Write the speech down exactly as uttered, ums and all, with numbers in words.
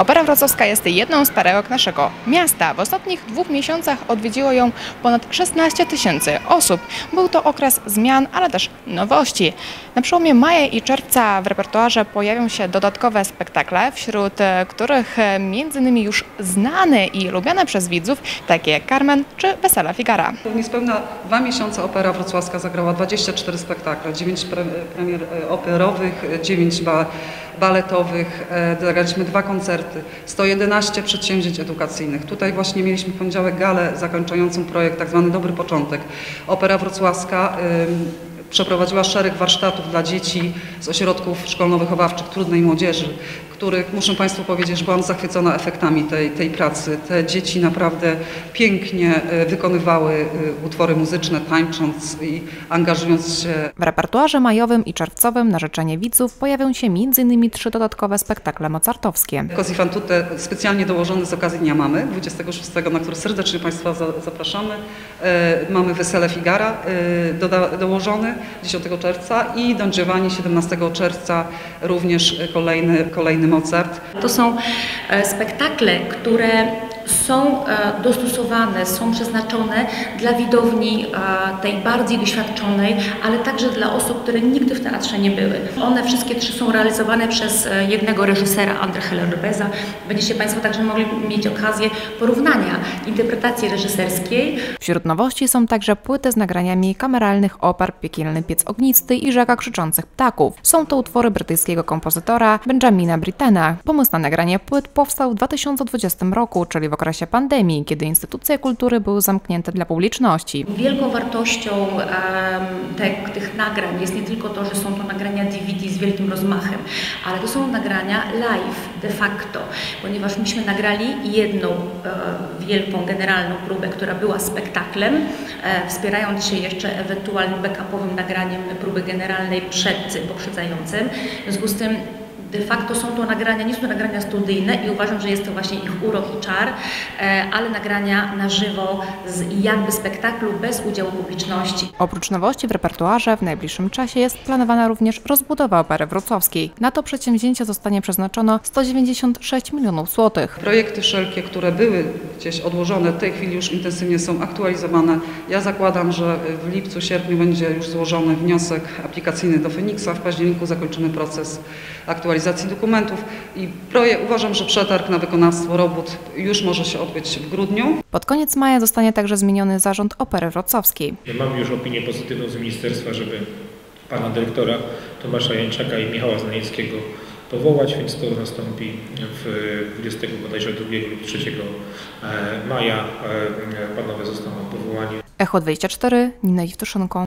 Opera Wrocławska jest jedną z perełek naszego miasta. W ostatnich dwóch miesiącach odwiedziło ją ponad szesnaście tysięcy osób. Był to okres zmian, ale też nowości. Na przełomie maja i czerwca w repertuarze pojawią się dodatkowe spektakle, wśród których m.in. już znane i lubiane przez widzów, takie jak Carmen czy Wesele Figara. Niespełna dwa miesiące Opera Wrocławska zagrała dwadzieścia cztery spektakle, dziewięć pre premier operowych, dziewięć ba baletowych, zagraliśmy dwa koncerty, sto jedenaście przedsięwzięć edukacyjnych. Tutaj właśnie mieliśmy w poniedziałek galę zakończającą projekt tak zwany Dobry Początek. Opera Wrocławska y przeprowadziła szereg warsztatów dla dzieci z ośrodków szkolno-wychowawczych trudnej młodzieży, których, muszę Państwu powiedzieć, że byłam zachwycona efektami tej, tej pracy. Te dzieci naprawdę pięknie wykonywały utwory muzyczne, tańcząc i angażując się. W repertuarze majowym i czerwcowym na życzenie widzów pojawią się m.in. trzy dodatkowe spektakle mozartowskie. Cosi Fan Tutte specjalnie dołożony z okazji Dnia Mamy, dwudziestego szóstego, na który serdecznie Państwa zapraszamy. Mamy Wesele Figara dołożony dziesiątego czerwca i Don Giovanni siedemnastego czerwca, również kolejny, kolejny Mozart. To są spektakle, które są dostosowane, są przeznaczone dla widowni tej bardziej doświadczonej, ale także dla osób, które nigdy w teatrze nie były. One wszystkie trzy są realizowane przez jednego reżysera, André Heller-Rbeza. Będziecie Państwo także mogli mieć okazję porównania interpretacji reżyserskiej. Wśród nowości są także płyty z nagraniami kameralnych oper Piekielny piec ognisty i Rzeka krzyczących ptaków. Są to utwory brytyjskiego kompozytora Benjamina Brittena. Pomysł na nagranie płyt powstał w dwa tysiące dwudziestym roku, czyli w okresie pandemii, kiedy instytucje kultury były zamknięte dla publiczności. Wielką wartością um, te, tych nagrań jest nie tylko to, że są to nagrania D V D z wielkim rozmachem, ale to są nagrania live de facto, ponieważ myśmy nagrali jedną e, wielką, generalną próbę, która była spektaklem, e, wspierając się jeszcze ewentualnym backupowym nagraniem próby generalnej przed poprzedzającym. W związku z tym de facto są to nagrania, nie są to nagrania studyjne i uważam, że jest to właśnie ich urok i czar, ale nagrania na żywo z jakby spektaklu bez udziału publiczności. Oprócz nowości w repertuarze w najbliższym czasie jest planowana również rozbudowa Opery Wrocławskiej. Na to przedsięwzięcie zostanie przeznaczono sto dziewięćdziesiąt sześć milionów złotych. Projekty wszelkie, które były gdzieś odłożone, w tej chwili już intensywnie są aktualizowane. Ja zakładam, że w lipcu, sierpniu będzie już złożony wniosek aplikacyjny do Feniksa, w październiku zakończymy proces aktualizacji dokumentów i projekt, uważam, że przetarg na wykonawstwo robót już może się odbyć w grudniu. Pod koniec maja zostanie także zmieniony zarząd Opery Wrocławskiej. Mamy już opinię pozytywną z ministerstwa, żeby pana dyrektora Tomasza Jęczaka i Michała Znajewskiego powołać, więc to nastąpi w dwudziestego bodajże drugiego lub trzeciego maja. Panowie zostaną powołani. Echo dwadzieścia cztery, Nina Iwtuszonko.